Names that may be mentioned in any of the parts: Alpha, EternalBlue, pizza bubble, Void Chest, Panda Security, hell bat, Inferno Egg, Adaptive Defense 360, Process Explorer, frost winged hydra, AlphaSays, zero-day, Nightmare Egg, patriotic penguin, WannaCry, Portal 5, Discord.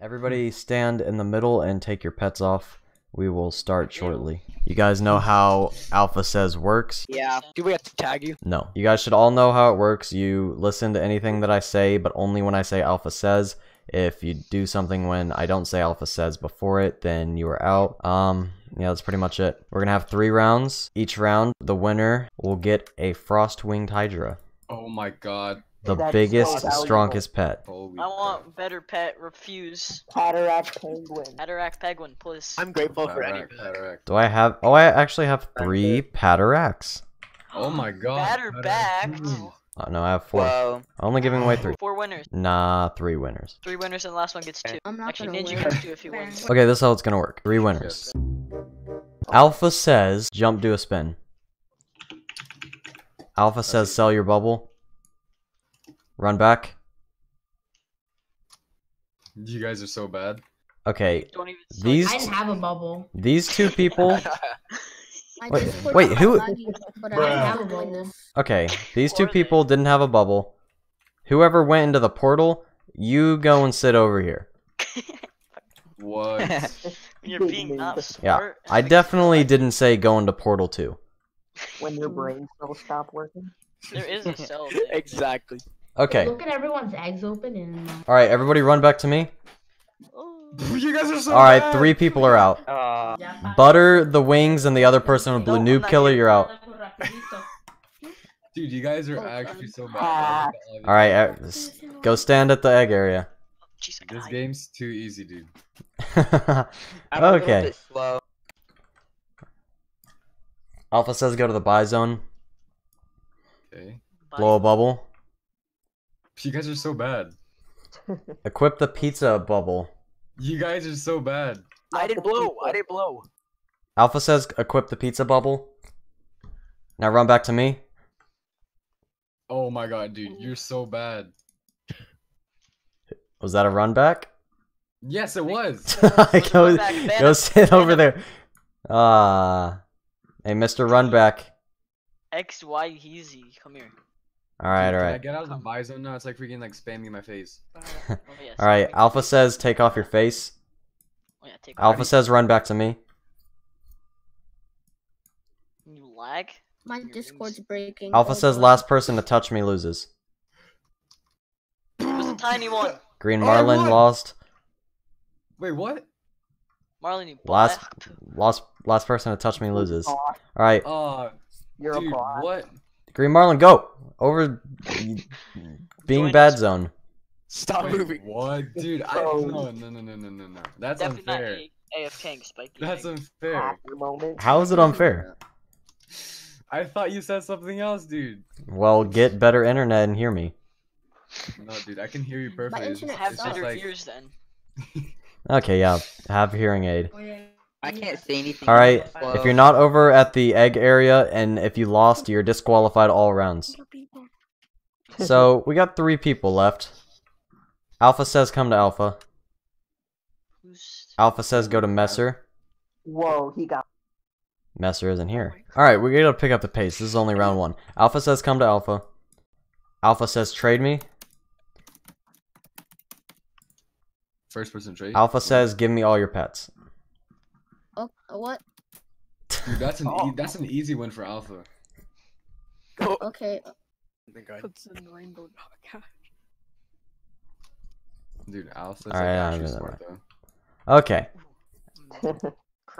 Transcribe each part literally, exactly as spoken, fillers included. Everybody stand in the middle and take your pets off. We will start shortly. You guys know how Alpha says works? Yeah. Do we have to tag you? No. You guys should all know how it works. You listen to anything that I say, but only when I say Alpha says. If you do something when I don't say Alpha says before it, then you are out. Um, yeah, that's pretty much it. We're gonna have three rounds. Each round, the winner will get a frost winged hydra. Oh my god. The that biggest, so strongest pet. Holy I want crap. Better pet, refuse. Patriotic penguin. Patriotic penguin, please. I'm grateful for any pet. Do I have- oh, I actually have three pataracts. Oh my god. Batter back. Oh, no, I have four. Whoa. Only giving away three. Four winners. Nah, three winners. Three winners and the last one gets two. I'm not Actually, Ninja win. gets two if he wins. Okay, this is how it's gonna work. Three winners. Alpha says, jump, do a spin. Alpha says, sell your bubble. Run back. You guys are so bad. Okay. Don't even these. I didn't have a bubble. These two people. Wait, wait, who? Okay, these two people didn't have a bubble. Whoever went into the portal, you go and sit over here. What? You're being nuts. Yeah, I definitely didn't say go into portal two. When your brain cells stop working. There is a cell. There. Exactly. Okay. Look at everyone's eggs open and. All right, everybody, run back to me. You guys are so All right, bad. Three people are out. Uh, Butter, the wings, and the other person with blue noob killer, you're out. Dude, you guys are actually so bad. All right, uh, go stand at the egg area. This game's too easy, dude. Okay. Alpha says go to the buy zone. Okay. Blow a bubble. You guys are so bad. Equip the pizza bubble. You guys are so bad. I didn't blow. I didn't blow. Alpha says equip the pizza bubble. Now run back to me. Oh my god, dude. You're so bad. Was that a run back? Yes, it was. go, go sit over there. Ah. Uh, hey, Mister Runback. X Y Easy. Come here. Alright, alright. I get out of the buy zone now, it's like freaking like spamming my face. Alright, Alpha says take off your face. Oh, yeah, take Alpha off. says run back to me. You lag? My your Discord's rings. breaking. Alpha oh, says last person to touch me loses. It was a tiny one. Green Marlin oh, lost. Wait, what? Marlin, you last, last, last person to touch me loses. Alright. Uh, You're dude, a bot. What? Green Marlin, go! Over being Join bad us. zone. Stop Wait, moving. What? Dude, I no, no, no, no, no, no, no. That's Definitely unfair. A F K Spike. That's unfair. How is it unfair? I thought you said something else, dude. Well, get better internet and hear me. No, dude, I can hear you perfectly. Just, have better like... ears, then. Okay, yeah. Have a hearing aid. Oh, yeah. I can't say anything. Alright, if you're not over at the egg area, and if you lost, you're disqualified all rounds. So, we got three people left. Alpha says come to Alpha. Alpha says go to Messer. Whoa, he got... Messer isn't here. Alright, we're gonna pick up the pace. This is only round one. Alpha says come to Alpha. Alpha says trade me. First person trade? Alpha says give me all your pets. Oh, what? Dude, that's an oh. e that's an easy one for Alpha. Oh. Okay. Puts in rainbow. Oh, dude, Alpha's like actually smart though. Okay.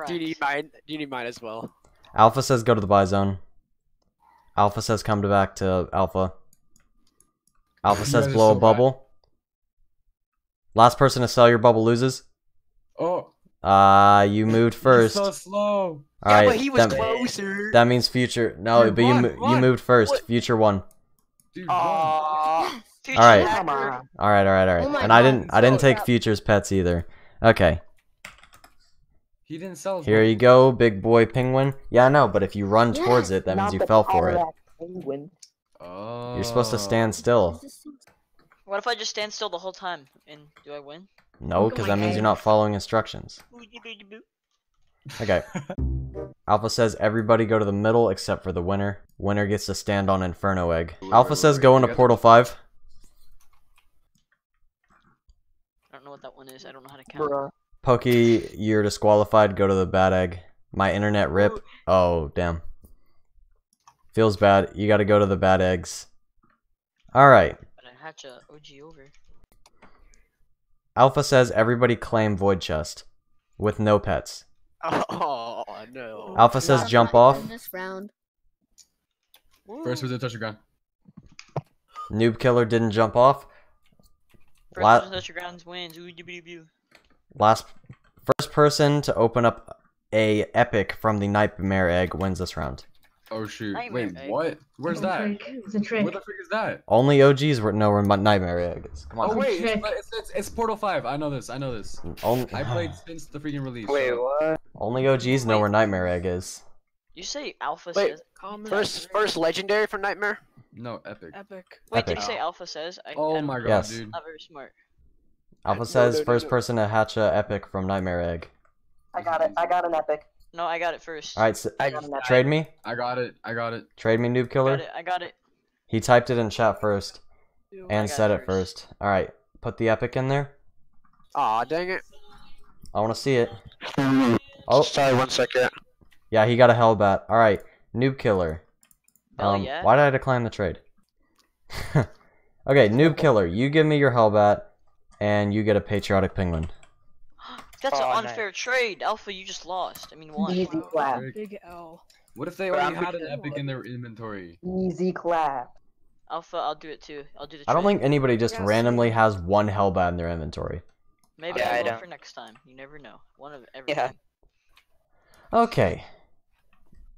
Do you need mine? Do you need mine as well? Alpha says go to the buy zone. Alpha says come to back to Alpha. Alpha says blow so a bubble. Bad. Last person to sell your bubble loses. Oh. Ah, uh, you moved first. You're so slow. All yeah, right. But he was that, closer. That means future. No, dude, but run, you run. you moved first. What? Future one. Dude, all right. Hacker. All right. All right. All right. Oh and I didn't. I didn't take Future's pets either. Okay. He didn't sell. Here you go, big boy penguin. Yeah, I know. But if you run yeah, towards it, that means you fell for it. Penguin. Oh. You're supposed to stand still. What if I just stand still the whole time? And do I win? No, because that means you're not following instructions. Okay. Alpha says everybody go to the middle except for the winner. Winner gets to stand on Inferno Egg. Alpha says go into Portal five. I don't know what that one one is. I don't know how to count. Bruh. Pucky, you're disqualified. Go to the bad egg. My internet rip. Oh, damn. Feels bad. You gotta go to the bad eggs. Alright. But I hatch a O G over. Alpha says everybody claim Void Chest. With no pets. Oh, no. Alpha says no, jump off. This round. First was a touch your ground. Noob Killer didn't jump off. First La person to touch your grounds wins. Ooh, doo, doo, doo. Last first person to open up a epic from the Nightmare Egg wins this round. Oh shoot! Nightmare Wait, egg. what? Where's that? It's a trick. What the frick is that? Only O Gs were no Nightmare Egg. Come on. Oh wait, it's, it's, it's, it's Portal five. I know this. I know this. Only I played since the freaking release. Wait, so. what? Only O Gs know wait. where Nightmare Egg is. You say Alpha wait, says. First, first legendary for Nightmare. No, epic. Epic. Wait, epic. did you say Alpha says? I, oh I my god, yes. dude. Not very smart. Alpha no, says no, first no, no. person to hatch a epic from Nightmare Egg. I got it. I got an epic. No, I got it first. Alright, so trade me. I got it. I got it. Trade me, Noob Killer. I got it. I got it. He typed it in chat first. Ew, and said it first. first. Alright, put the epic in there. Aw, dang it. I want to see it. Oh, sorry, one second. Yeah, he got a hell bat. Alright, Noob Killer. Hell um, yeah. Why did I decline the trade? Okay, Noob Killer, you give me your hell bat, and you get a patriotic penguin. That's oh, an unfair nice. trade, Alpha. You just lost. I mean, won. Easy clap. Big L. What if they already had an epic in their inventory? Easy clap. Alpha, I'll do it too. I'll do the. Trade. I don't think anybody just yeah, randomly has one hellbat in their inventory. Maybe yeah, I will for next time. You never know. One of everything. Yeah. Okay.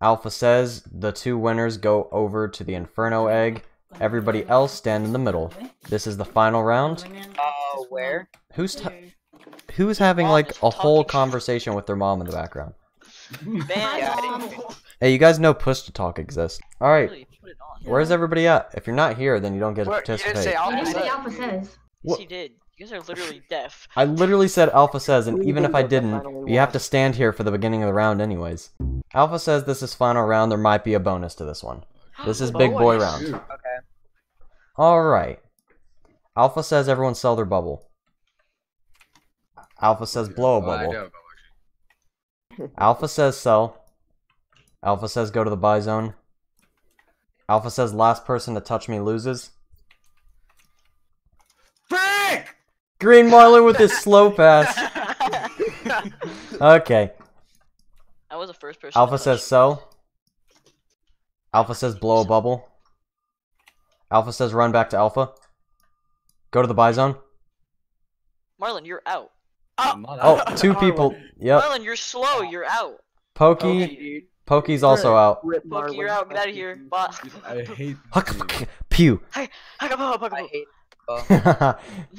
Alpha says the two winners go over to the Inferno Egg. Everybody else stand in the middle. This is the final round. Oh, uh, where? Who's? Who's having like a whole conversation with their mom in the background? Hey, you guys know push to talk exists. All right, where's everybody at? If you're not here, then you don't get to participate. I didn't say Alpha says. Yes, you did. You guys are literally deaf. I literally said Alpha says, and even if I didn't, you have to stand here for the beginning of the round, anyways. Alpha says this is final round. There might be a bonus to this one. This is big boy round. Okay. All right. Alpha says everyone sell their bubble. Alpha says blow a bubble. Alpha says sell. Alpha says go to the buy zone. Alpha says last person to touch me loses. Frick! Green Marlin with his slow pass. Okay. I was the first person. Alpha says sell. Alpha says blow a bubble. Alpha says run back to Alpha. Go to the buy zone. Marlin, you're out. Oh, oh, two people. Yep. Marlon, you're slow. You're out. Pokey. Okay, Pokey's also out. Pokey, you're out. Get out of here. Bye. I hate you. Pew. I, I hate All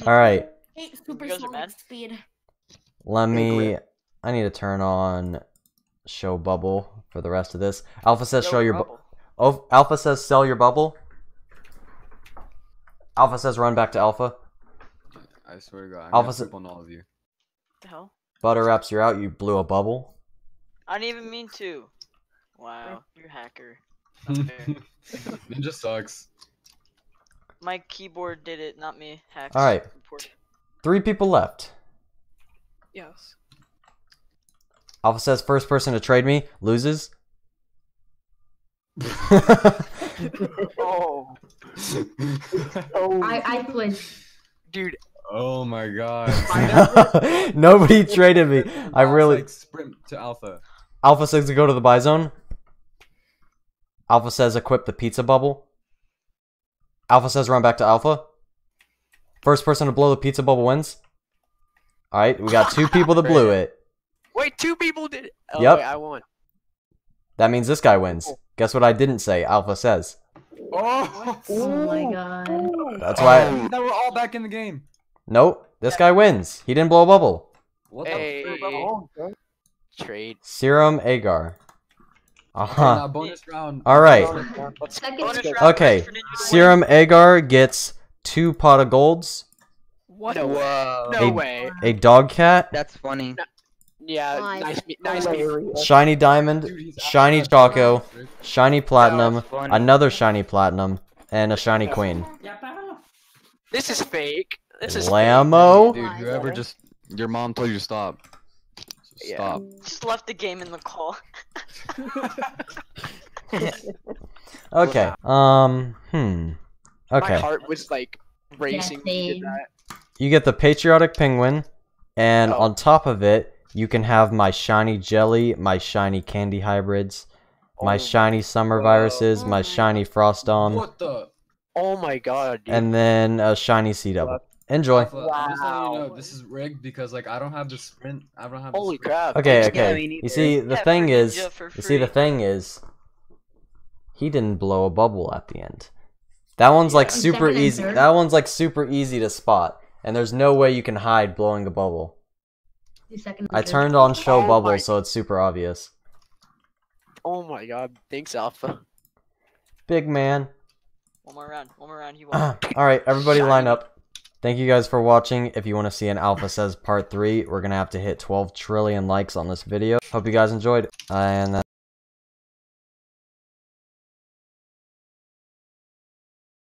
right. I hate super slow speed. Let me... I need to turn on show bubble for the rest of this. Alpha says show, show your... Bu oh, Alpha says sell your bubble. Alpha says run back to Alpha. I swear to God. I'm Alpha says... on all of you. The hell? Butter wraps, you're out. You blew a bubble. I didn't even mean to. Wow, you're a hacker. It just sucks. My keyboard did it, not me. Hacked. All right. Important. Three people left. Yes. Alpha says first person to trade me loses. Oh. Oh. I I flinched. Dude. Oh my god. Nobody traded me. I really like sprint to Alpha. Alpha says to go to the buy zone. Alpha says equip the pizza bubble. Alpha says run back to Alpha. First person to blow the pizza bubble wins. Alright, we got two people that blew it. Wait, two people did it. Oh, yep. Wait, I won. That means this guy wins. Guess what I didn't say, Alpha says. Oh, oh my god. That's why I... Now we're all back in the game. Nope, this guy wins. He didn't blow a bubble. What the hey. bubble? Trade. Serum Agar. Uh huh. All right. Okay. Serum Agar gets two pot of golds. What? No, uh, a, no way. A dog cat. That's funny. Yeah. Nice. Nice. nice shiny diamond. Dude, shiny choco. Shiny platinum. Another shiny platinum, and a shiny queen. This is fake. This is Lambo. Dude, whoever just Your mom told you to stop. So yeah. Stop. Just left the game in the call. Okay. Um. Hmm. Okay. My heart was like racing. Yeah, you did that. You get the patriotic penguin, and oh. on top of it, you can have my shiny jelly, my shiny candy hybrids, oh. my shiny summer viruses, oh. my shiny frost dome. What the? Oh my god. Dude. And then a shiny sea double. Enjoy. Wow. Just so you know, this is rigged because like I don't have the sprint. I don't have. Holy crap! Okay, okay. Yeah, you see, the yeah, thing is, you see, the thing is, he didn't blow a bubble at the end. That one's like yeah. super easy. Third? That one's like super easy to spot, and there's no way you can hide blowing a bubble. I turned on show oh bubble, my... so it's super obvious. Oh my god! Thanks, Alpha. Big man. One more round. One more round. You won. All right, everybody, line up. Thank you guys for watching. If you want to see an Alpha Says Part three, we're going to have to hit twelve trillion likes on this video. Hope you guys enjoyed. And that's